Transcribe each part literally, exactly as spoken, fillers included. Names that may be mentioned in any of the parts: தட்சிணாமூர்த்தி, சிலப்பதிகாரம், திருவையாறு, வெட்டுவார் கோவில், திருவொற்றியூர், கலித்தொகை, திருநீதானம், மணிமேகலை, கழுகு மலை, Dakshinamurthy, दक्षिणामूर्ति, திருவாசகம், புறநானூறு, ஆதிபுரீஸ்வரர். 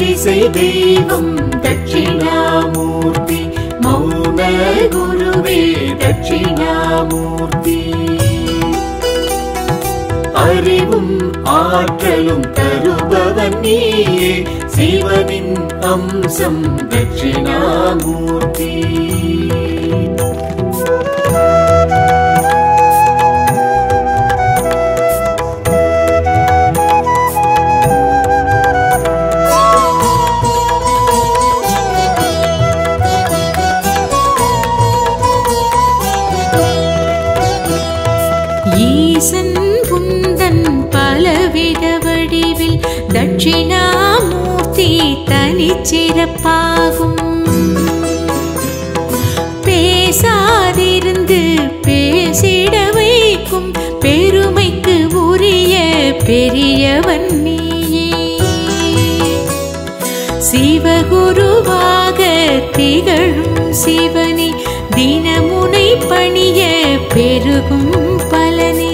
दिशै देवं दक्षिणामूर्ति मौन गुरुवे दक्षिणामूर्ति அறிவும் ஆற்றலும் தருபவன் நீயே சிவனின் அம்சம் தட்சிணாமூர்த்தி दक्षिणामूर्ति तनिचिरप्पागुम पेसादिरुंदु पेसिड वैक्कुम पेरुमैक्कु उरिय पेरियवन नीये शिवगुरुवाग तिगळुम शिवने दिनमुनै पणिय पेरुगुम पलने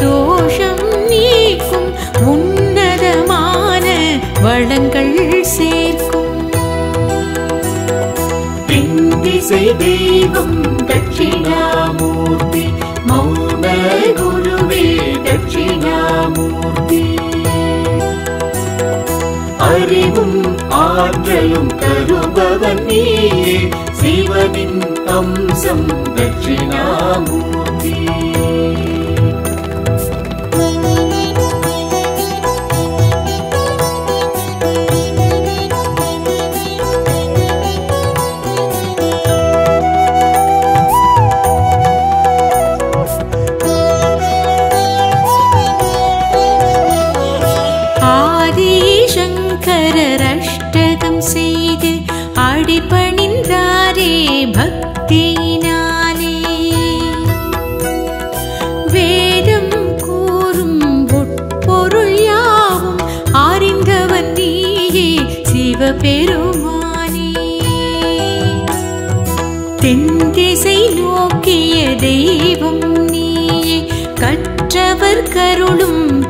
दोषं नीक्कुम उन्नतमान वळंगल सेर्क्कुम दिशै देवं दक्षिणामूर्ति मौन गुरुवे दक्षिणामूर्ति அறிவும் ஆற்றலும் தருபவன் நீயே சிவனின் அம்சம் தட்சிணாமூர்த்தி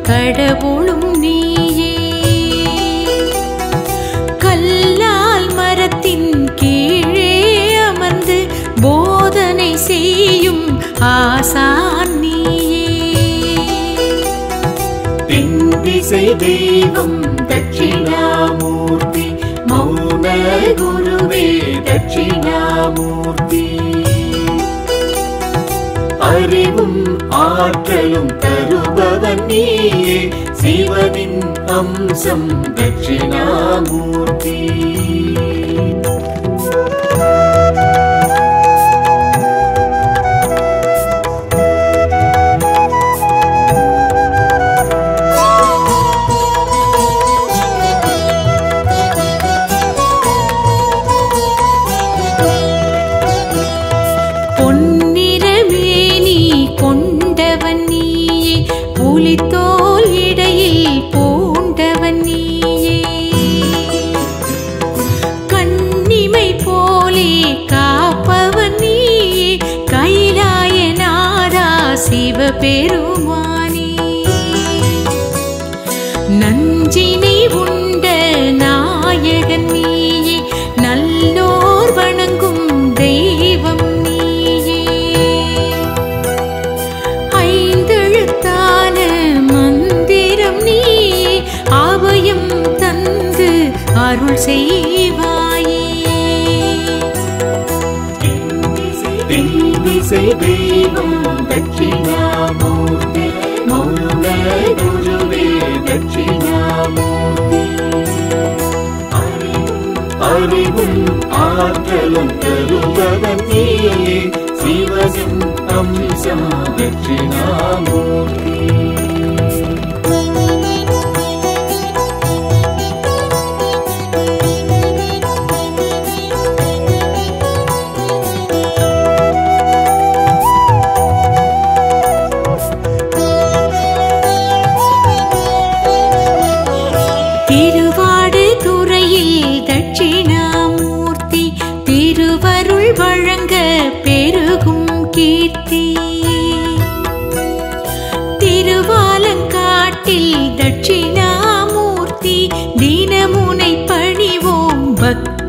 கடவுளும் நீயே கல்லால் மரத்தின் கீழே அமர்ந்து போதனை செய்யும் ஆசான் நீயே திசை தெய்வம் தட்சிணாமூர்த்தி மௌன குருவே தட்சிணாமூர்த்தி அறிவும் ஆற்றலும் தருபவன் நீயே சிவனின் அம்சம் தட்சிணாமூர்த்தி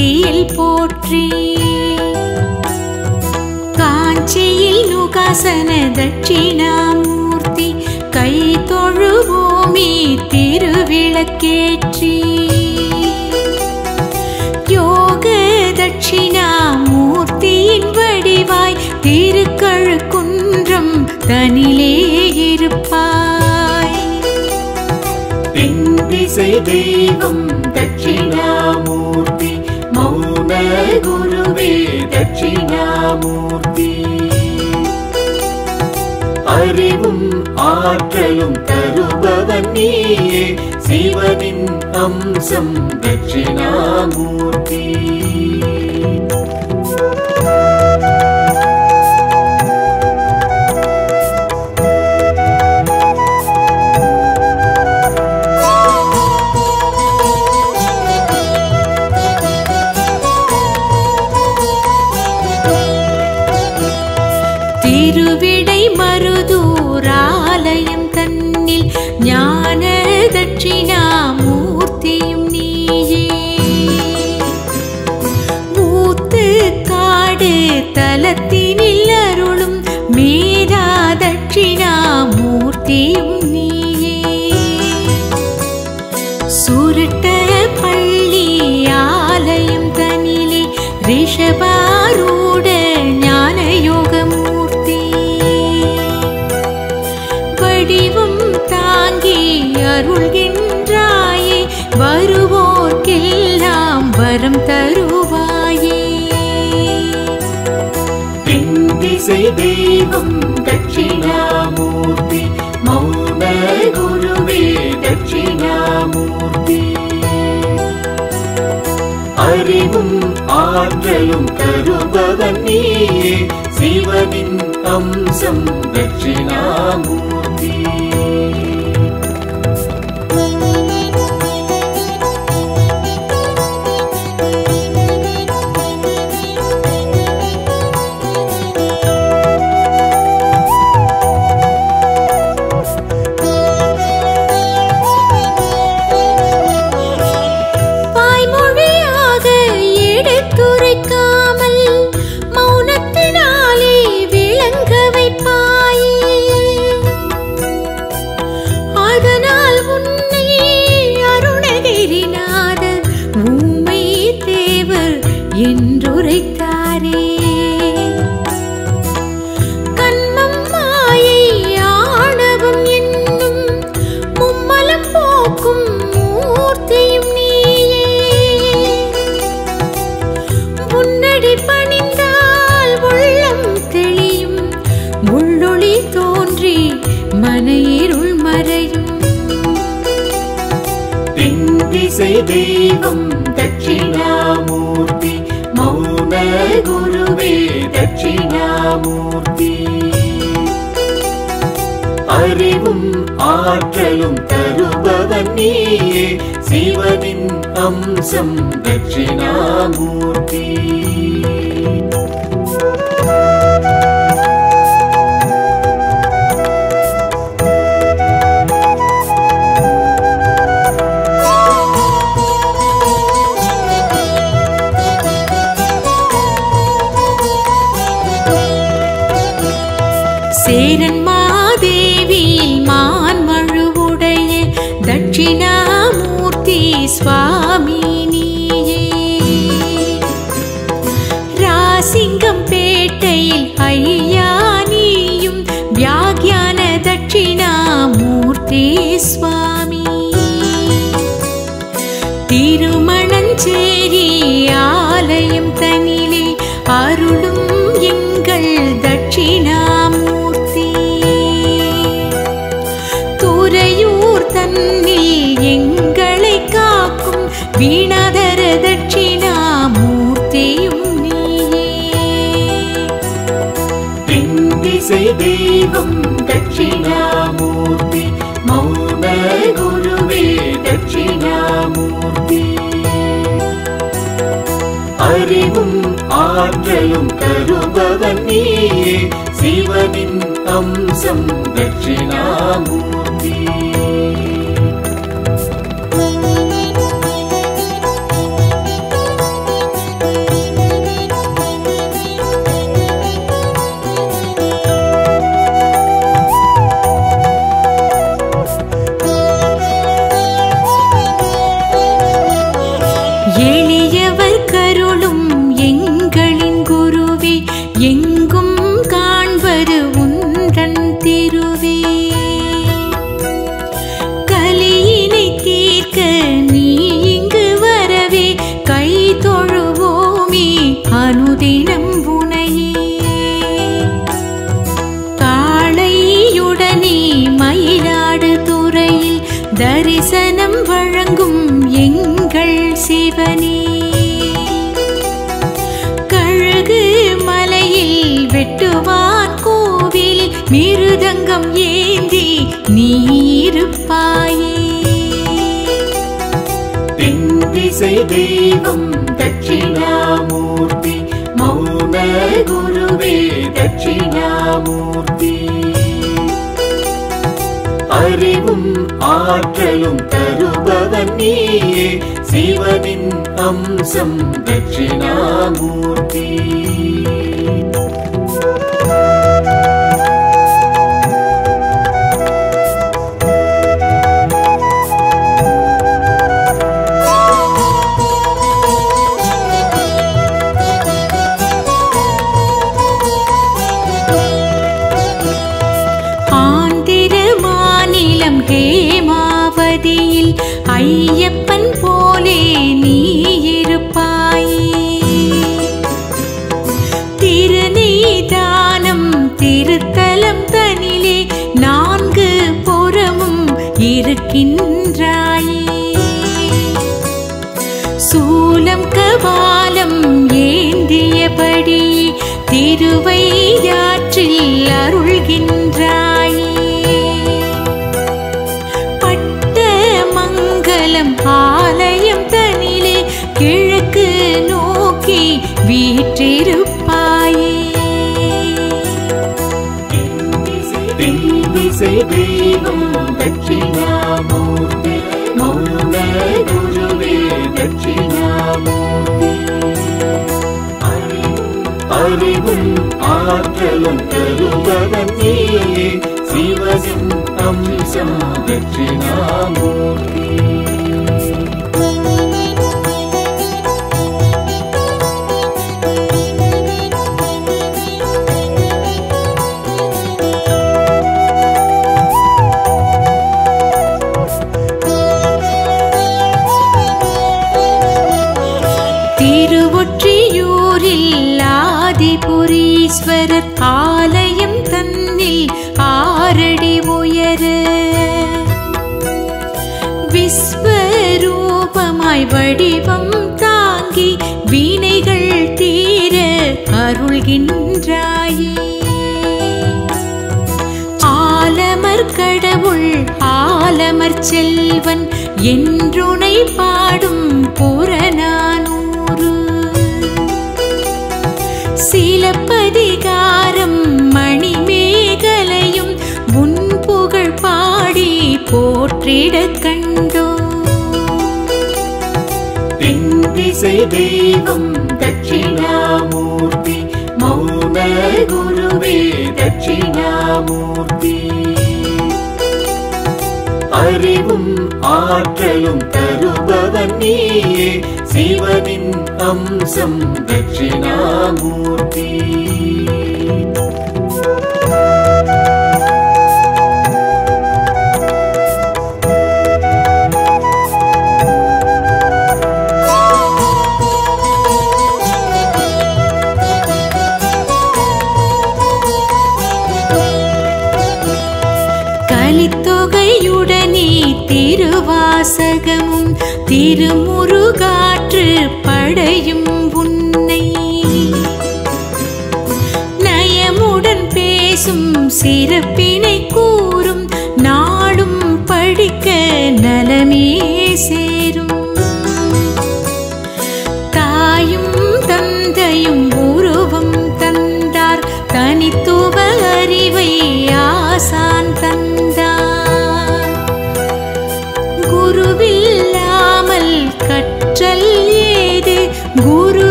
कांतियिल पोत्री कांचियिल नुगासन दक्षिणामूर्ति कई तोळुवोमी तिरुविळक्केत्री योग दक्षिणामूर्तियिन वडिवाय तिरुकळुकुन्रम तनिले इरुप्पाय एन्दिसै देवम दक्षिणामूर्ति मौन गुरुवे दक्षिणामूर्ति அறிவும் ஆற்றலும் தருபவன் நீயே சிவனின் அம்சம் தட்சிணாமூர்த்தி தெய்வம் தட்சிணாமூர்த்தி மௌன குருவே தட்சிணாமூர்த்தி அறிவும் ஆற்றலும் தருபவன் நீயே சிவனின் அம்சம் தட்சிணாமூர்த்தி தெய்வம் தட்சிணாமூர்த்தி மௌன குருவே தட்சிணாமூர்த்தி அறிவும் ஆற்றலும் தருபவன் நீயே சிவனின் அம்சம் தட்சிணாமூர்த்தி தெய்வம் தட்சிணாமூர்த்தி மௌன குருவே தட்சிணாமூர்த்தி அறிவும் ஆற்றலும் தருபவன் நீயே சிவனின் அம்சம் தட்சிணாமூர்த்தி நீருப்பாயே தென்திசை தெய்வம் தட்சிணாமூர்த்தி மௌன குருவே தட்சிணாமூர்த்தி அறிவும் ஆற்றலும் தருபவன் நீயே சிவனின் அம்சம் தட்சிணாமூர்த்தி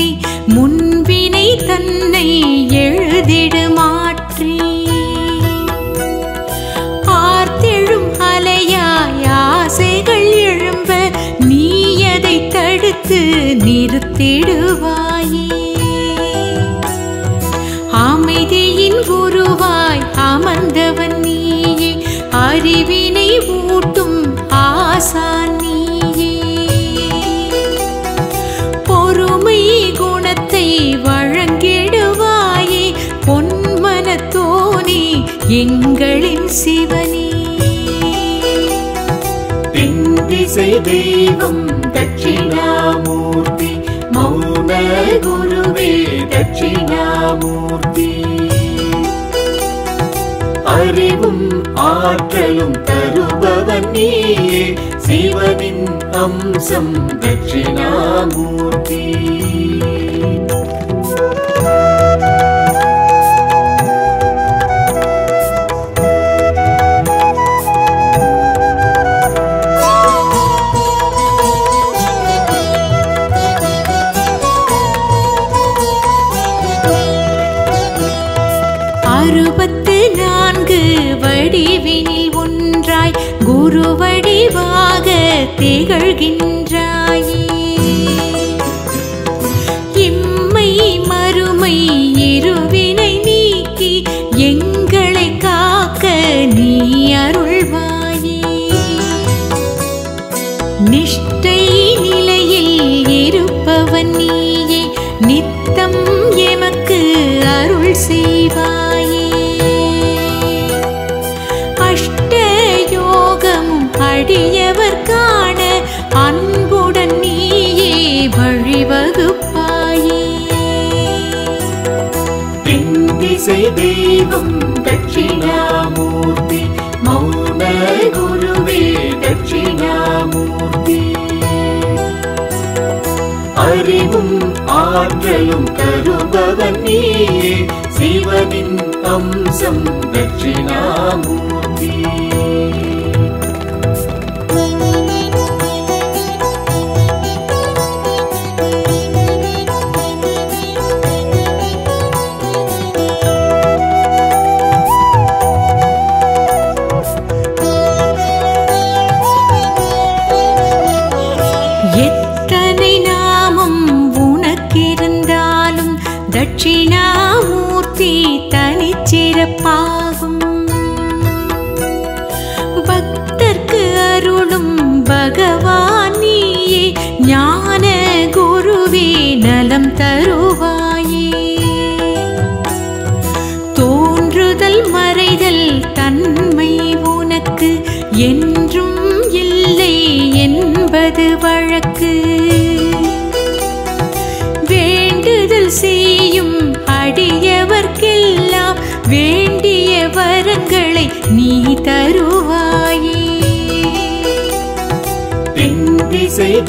दक्षिणामूर्ति मुन्विनै तन्नै एळुदिडुमा தெய்வம் தட்சிணாமூர்த்தி மௌன குருவே தட்சிணாமூர்த்தி அறிவும் ஆற்றலும் தருபவன் நீயே சிவனின் அம்சம் தட்சிணாமூர்த்தி தெய்வம் தட்சிணாமூர்த்தி மௌன குருவே தட்சிணாமூர்த்தி அறிவும் ஆற்றலும் தருபவன் நீயே சிவனின் அம்சம் தட்சிணாமூர்த்தி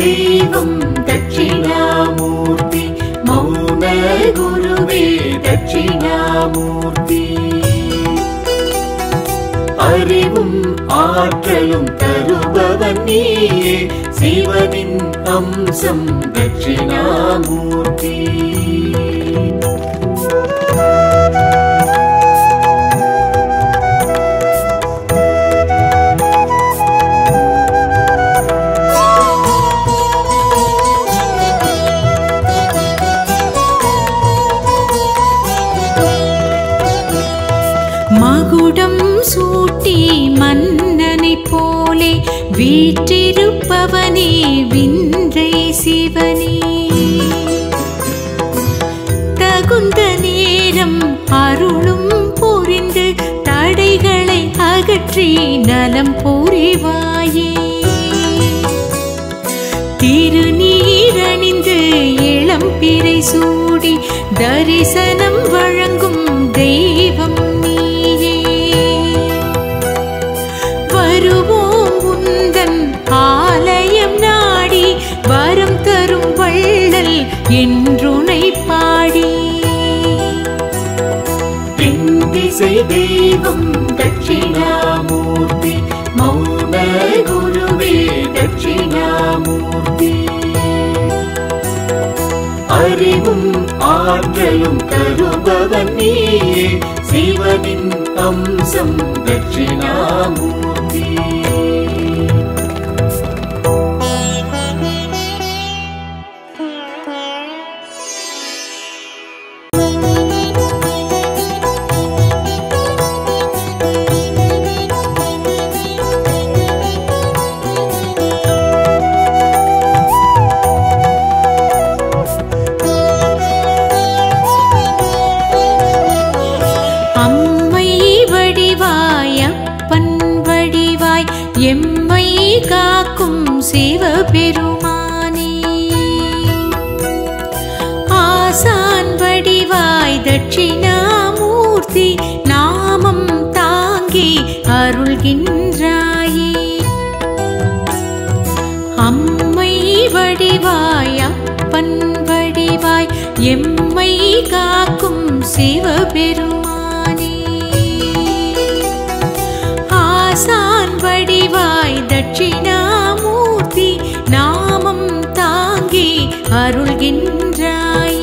தெய்வம் தட்சிணாமூர்த்தி மௌன குருவே தட்சிணாமூர்த்தி அறிவும் ஆற்றலும் தருபவன் நீயே சிவனின் அம்சம் தட்சிணாமூர்த்தி வீற்றிருப்பவனே வின்றை சிவனே தகுந்த நேரம் அருளும் புரிந்து தடைகளை அகற்றி நலம் புரிவாயே திருநீரணிந்து இளம்பிறை சூடி தரிசனம் வழங்கும் தெய்வம் என்றுனை பாடி தென்திசை தெய்வம் தட்சிணாமூர்த்தி மௌன குருவே தட்சிணாமூர்த்தி அறிவும் ஆற்றலும் தருபவன் நீயே சிவனின் அம்சம் தட்சிணாமூர்த்தி மெய்காக்கும் சிவபெருமானே ஆசான் வடிவாய் தட்சிணாமூர்த்தி நாமம் தாங்கி அருள்கின்றாய்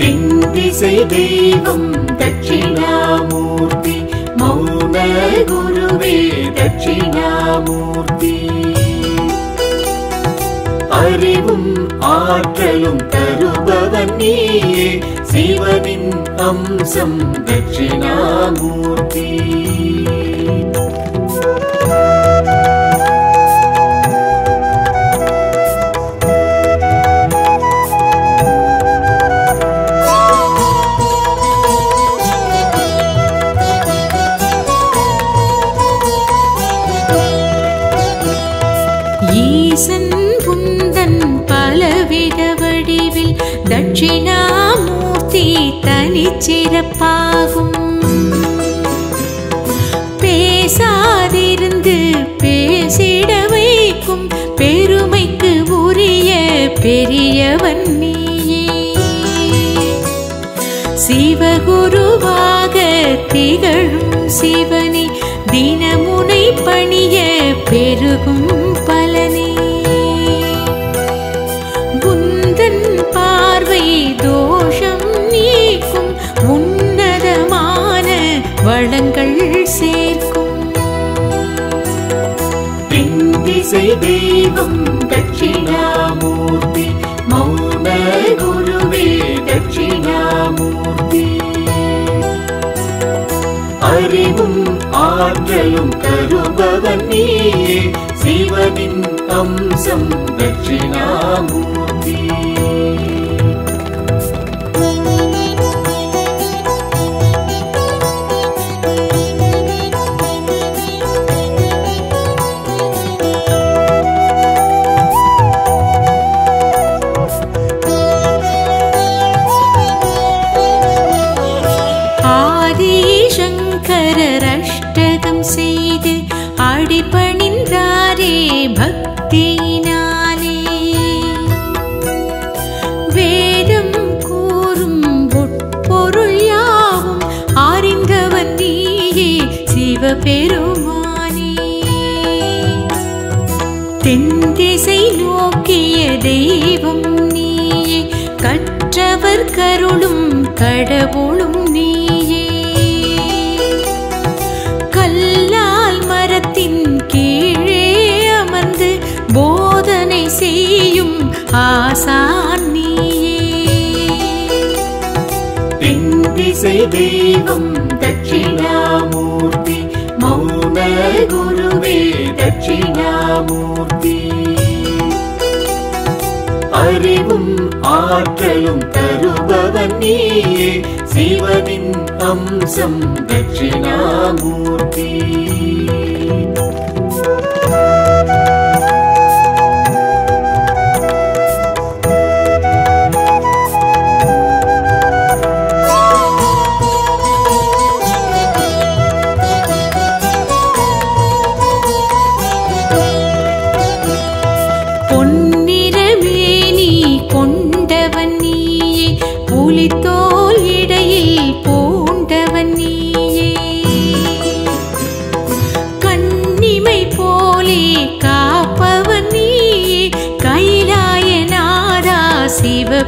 தென்திசை தெய்வம் தட்சிணாமூர்த்தி மௌன குருவே தட்சிணாமூர்த்தி அறிவும் ஆற்றலும் தருபவன் நீயே சிவனின் அம்சம் தட்சிணாமூர்த்தி தட்சிணாமூர்த்தி தனிச்சிறப்பாகும் பேசாதிருந்து பேசிட வைக்கும் பெருமைக்கு உரிய பெரியவன் நீயே சிவகுருவாக திகழும் சிவனே தினமுனை பணிய பெருகும் பலனே दोषं नीकुं उन्नतमान वळंगल सेर्कुं तेंदिसै देवं दक्षिणामूर्ति मौन गुरुवे दक्षिणामूर्ति அறிவும் ஆற்றலும் தருபவன் நீயே சிவனின் அம்சம் தட்சிணாமூர்த்தி தென்திசை நோக்கிய தெய்வம் நீயே கற்றவர் கருளும் கடவுளும் நீயே கல்லால் மரத்தின் கீழே அமர்ந்து போதனை செய்யும் ஆசான் நீயே தென்திசை தெய்வம் தட்சிணாமூர்த்தி மௌன குருவே தட்சிணாமூர்த்தி அறிவும் ஆற்றலும் தருபவன் நீயே சிவனின் அம்சம் தட்சிணாமூர்த்தி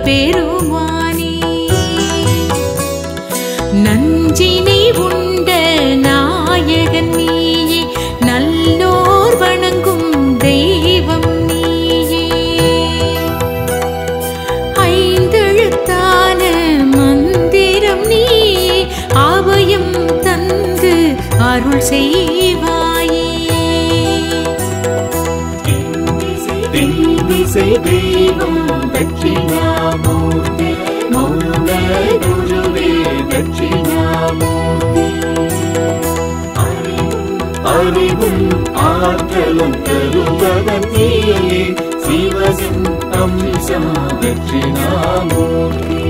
பெருமானே நஞ்சினை உண்ட நாயகன் நீயே நல்லோர் வணங்கும் தெய்வம் நீயே ஐந்தெழுத்தான மந்திரம் நீயே அபயம் தந்து அருள் செய்வாயே தென்திசை தெய்வம் தட்சிணாமூர்த்தி மௌன குருவே தட்சிணாமூர்த்தி அறிவும் ஆற்றலும் தருபவன் நீயே சிவனின் அம்சம் தட்சிணாமூர்த்தி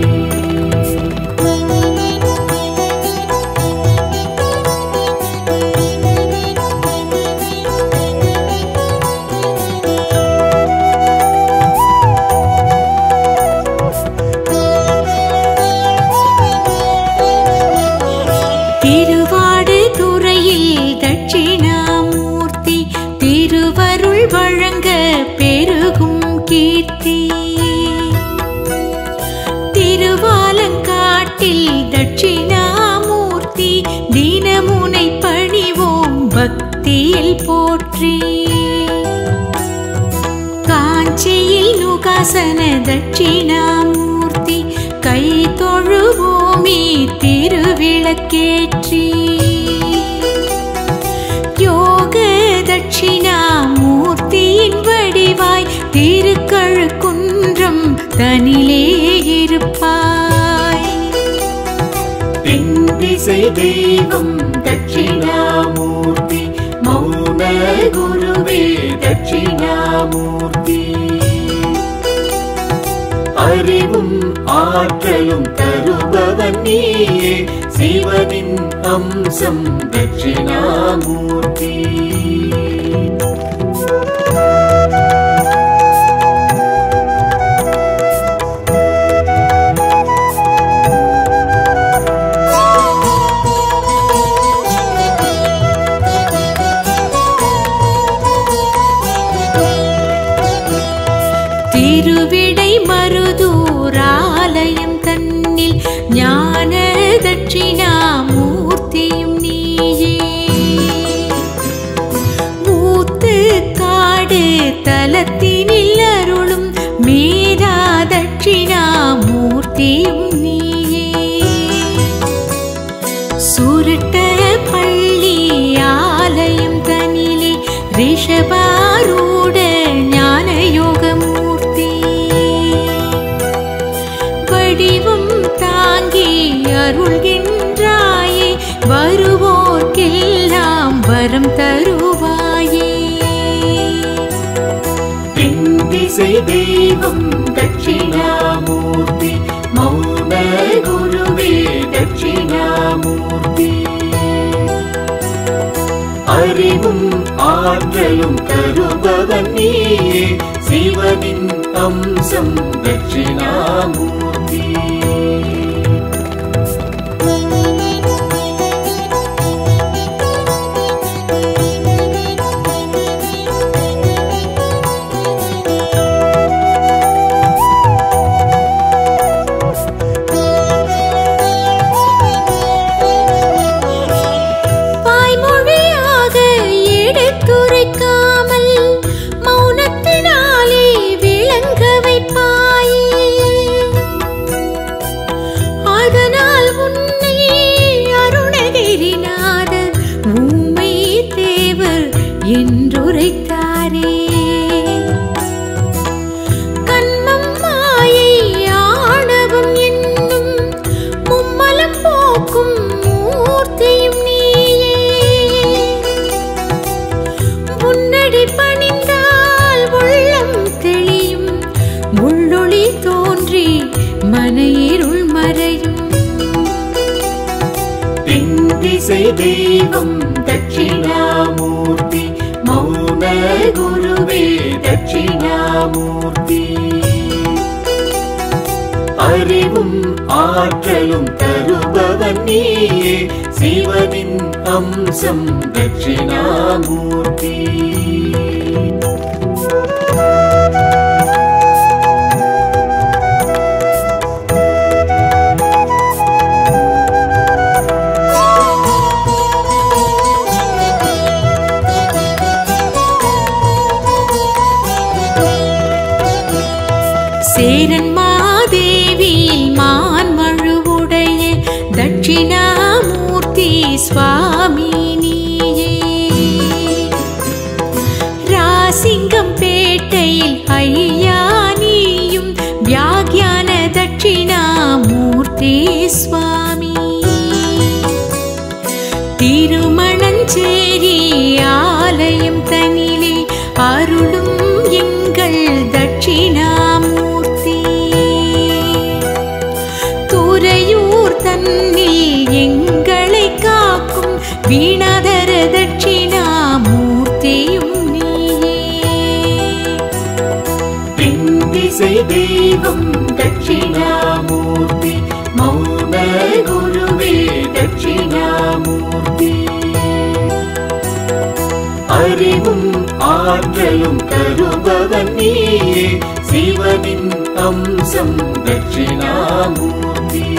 दासन दक्षिणामूर्ति कई तोळुवोमी तिरुविळक्केत्री योग दक्षिणामूर्तियिन वडिवाय तिरुकळुकुन्रम तनिले इरुप्पाय पेण्दिसै देवम दक्षिणामूर्ति मौन गुरुवे दक्षिणामूर्ति அறிவும் ஆற்றலும் தருபவன் நீயே சிவனின் அம்சம் தட்சிணாமூர்த்தி देवं दक्षिणामूर्ति मौन गुरुवे दक्षिणामूर्ति அறிவும் ஆற்றலும் தருபவன் நீயே சிவனின் அம்சம் தட்சிணாமூர்த்தி देवं दक्षिणामूर्ति मौन गुरुवे दक्षिणामूर्ति அறிவும் ஆற்றலும் தருபவன் நீயே சிவனின் அம்சம் தட்சிணாமூர்த்தி देवं दक्षिणामूर्ति मौन गुरुवे दक्षिणामूर्ति அறிவும் ஆற்றலும் தருபவன் நீயே சிவனின் அம்சம் தட்சிணாமூர்த்தி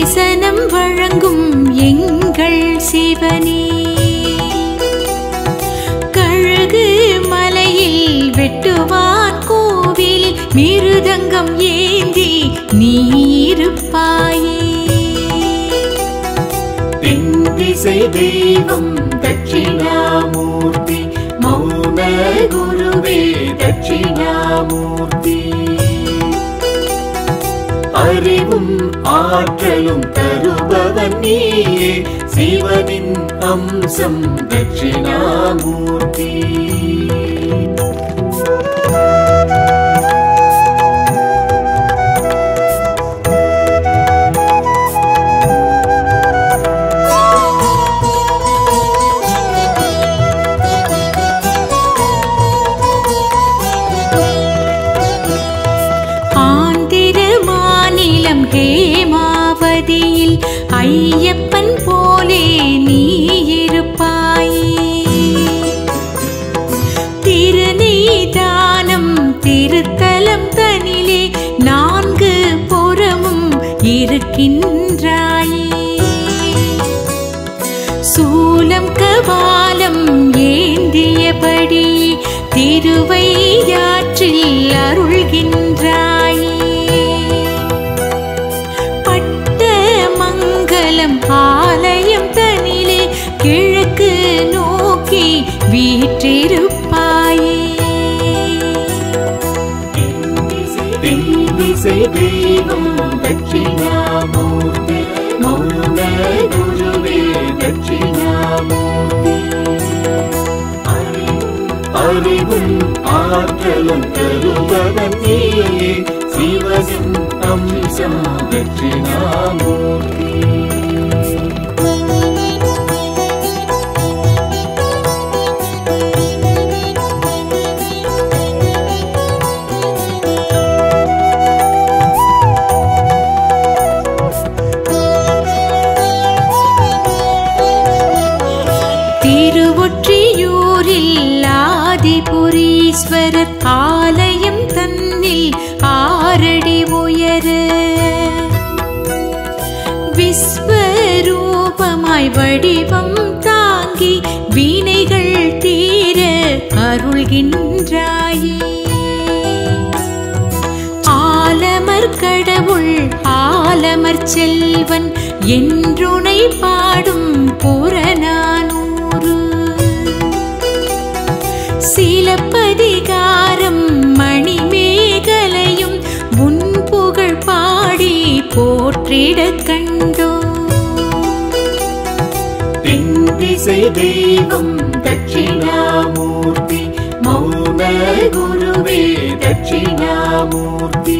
தரிசனம் வழங்கும் எங்கள் சிவனே. கழுகு மலையில் வெட்டுவார் கோவில் மிருதங்கம் ஏந்தி நீ இருப்பாயே. தென் திசை தெய்வம் தட்சிணாமூர்த்தி, மௌன குருவே தட்சிணாமூர்த்தி. அறிவும் ஆற்றலும் தருபவன் நீயே, சிவனின் அம்சம் தட்சிணாமூர்த்தி. ஐயப்பன் போலே நீ இருப்பாயே. திருநீதானம் திருத்தலம் தனிலே நான்கு புறமும் இருக்கின்றாயே. சூலம் கபாலம் ஏந்தியபடி திருவையாற்றில் அருள்கின்றாயே. ஆலயம் தனிலே கிழக்கு நோக்கி வீற்றிருப்பாயே. திசை தெய்வம் தட்சிணாமூர்த்தி, மௌன குருவே தட்சிணாமூர்த்தி. அறிவும் ஆற்றலும் தருபவன் நீயே, சிவனின் அம்சம் தட்சிணாமூர்த்தி. திருவொற்றியூரில் ஆதிபுரீஸ்வரர் ஆலயம் தன்னில் ஆறடி உயர விஸ்வரூபமாய் வடிவம் தாங்கி வீணைகள் தீர அருள்கின்றாயே. ஆலமர் கடவுள் ஆலமர் செல்வன் என்றுனை பாடும் புறநானூறு. சிலப்பதிகாரம் மணிமேகலையும் உன் புகழ் பாடி போற்றிடக் கண்டோ. தென் திசை தெய்வம் தட்சிணாமூர்த்தி, மௌன குருவே தட்சிணாமூர்த்தி.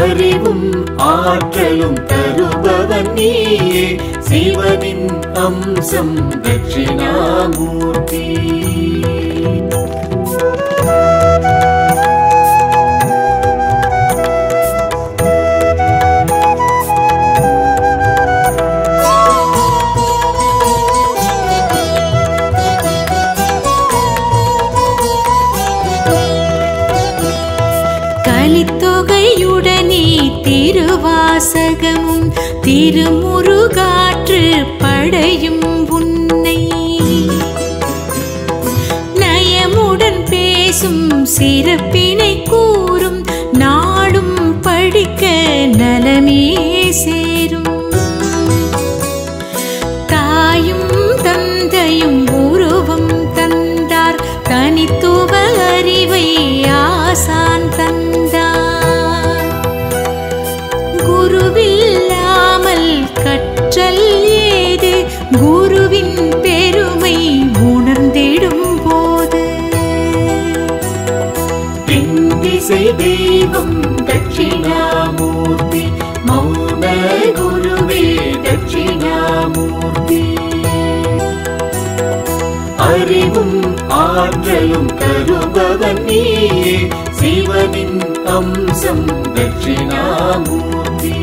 அறிவும் ஆற்றலும் தருபவன் நீயே, சிவனின் அம்சம் தட்சிணாமூர்த்தி. கலித்தொகையுடனே திருவாசகமும் திருமுருகாற்று படையும் உன்னை நயமுடன் பேசும் சிறப்பினை கூறும் நாடும் படிக்க நலமே சேரும். தாயும் தந்தையும் உருவம் தந்தார், தனித்துவ அறிவை ஆசான் தந்தார். குருவில்லாமல் கற்றல் ஏது, குருவின் பெருமை உணர்ந்திடும் போது. தென் திசை தெய்வம் தட்சிணாமூர்த்தி, மௌன குருவே தட்சிணாமூர்த்தி. அறிவும் ஆற்றலும் தருபவன் நீயே, சிவனின் அம்சம் தட்சிணாமூர்த்தி.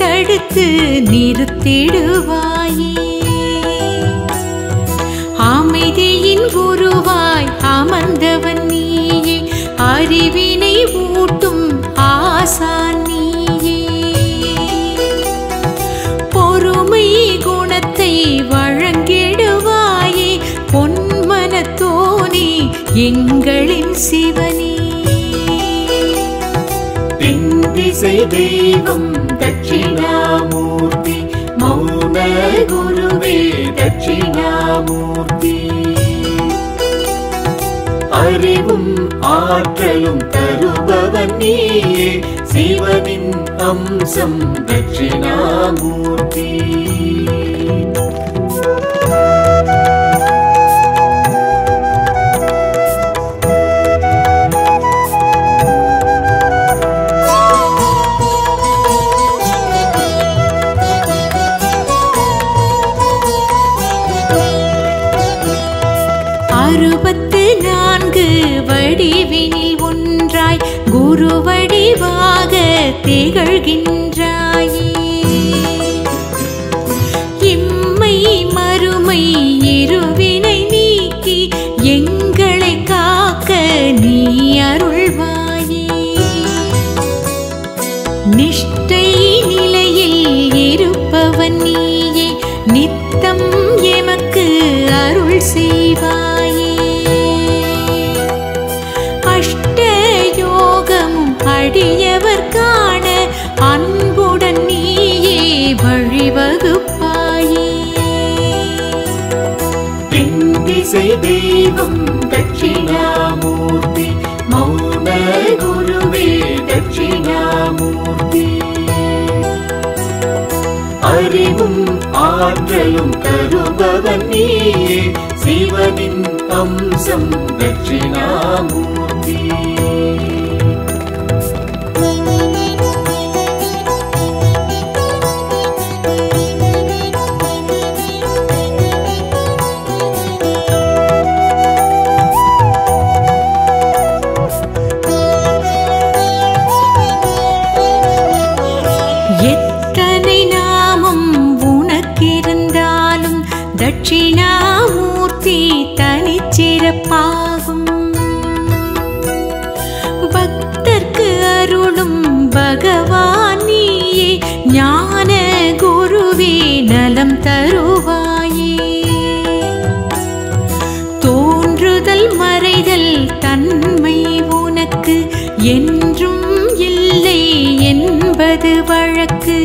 தடுத்து நிறுத்திடுவாயே. அமைதியின் குருவாய் அமர்ந்தவன் நீயே, அறிவினை ஊட்டும் ஆசான் நீயே. பொறுமை குணத்தை வழங்கிடுவாயே, பொன்மனத்தோனே எங்களின் சிவனே. திசை தெய்வம் தட்சிணாமூர்த்தி, மௌன குருவே தட்சிணாமூர்த்தி. அறிவும் ஆற்றலும் தருபவன் நீயே, சிவனின் அம்சம் தட்சிணாமூர்த்தி. வடிவினில் ஒன்றாய் குரு வடிவாக திகழ்கின்றாயே. இம்மை மறுமை இருவினை நீக்கி எங்களை காக்க நீ அருள்வாயே. நிஷ்டை நிலையில் இருப்பவன் நீயே, நித்தம் எமக்கு அருள் செய்வாயே. அடியவர் காண அன்புடன் நீயே வழிவகுப்பாயே. திசை தெய்வம் தட்சிணாமூர்த்தி, மௌன குருவே தட்சிணாமூர்த்தி. அறிவும் ஆற்றலும் தருபவன் நீயே, சிவனின் அம்சம் தட்சிணாமூர்த்தி. தட்சிணாமூர்த்தி தனிச்சிறப்பாகும், பக்தர்க்கு அருளும் பகவானியே, ஞான குருவே நலம் தருவாயே. தோன்றுதல் மறைதல் தன்மை உனக்கு, என்றும் இல்லை என்பது வழக்கு.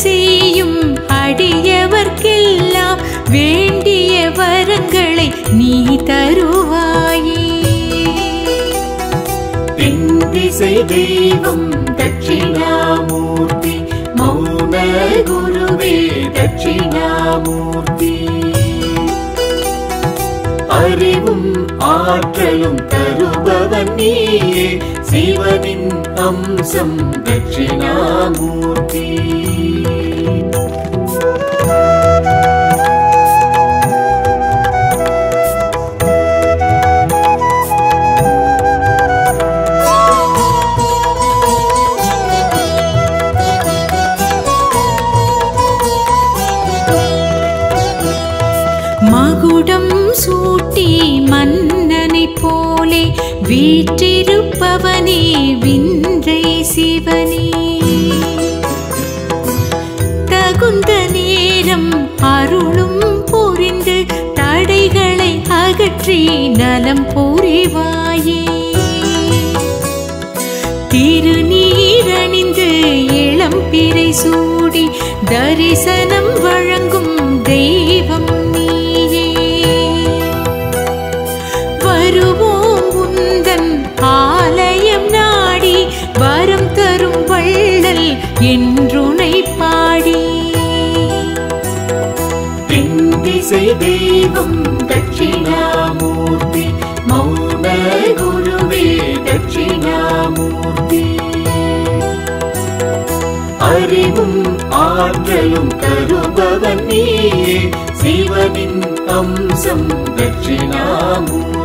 செய்யும் அடியவர்க்கெல்லாம் வேண்டிய வரங்களை நீ தருவாயே. திசை தெய்வம் தட்சிணாமூர்த்தி, மௌன குருவே தட்சிணாமூர்த்தி. அறிவும் ஆற்றலும் தருபவன் நீயே, சிவனின் அம்சம் தட்சிணாமூர்த்தி. மகுடம் சூட்டி மன்னனை போலே வீற்றிருப்பவனே விந்தை சிவனே. தகுந்த நேரம் அருளும் புரிந்து தடைகளை அகற்றி நலம் புரிவாயே. திருநீரணிந்து இளம்பிறை சூடி தரிசனம் வழங்கும் தெய்வம் நீயே. வருவோம் உந்தன் ஆலயம் நாடி, வரம் தரும் வள்ளல் என்றுனை பாடி. திசை தெய்வம் தட்சிணாமூர்த்தி, மௌன குருவே தட்சிணாமூர்த்தி. அறிவும் ஆற்றலும் தருபவன் நீயே, சிவனின் அம்சம் தட்சிணாமூர்த்தி.